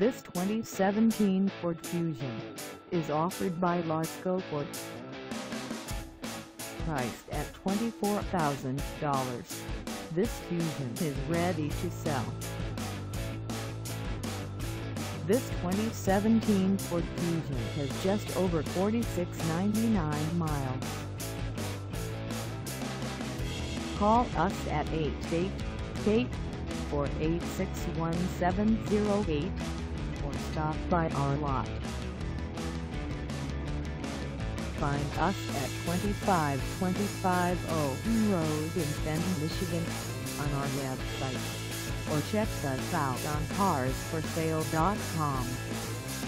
This 2017 Ford Fusion is offered by Lasco Ford. Priced at $24,000, this Fusion is ready to sell. This 2017 Ford Fusion has just over 46,990 miles. Call us at 888-486-1708 or stop by our lot. Find us at 25250 Owen Road in Fenton, Michigan on our website, or check us out on carsforsale.com.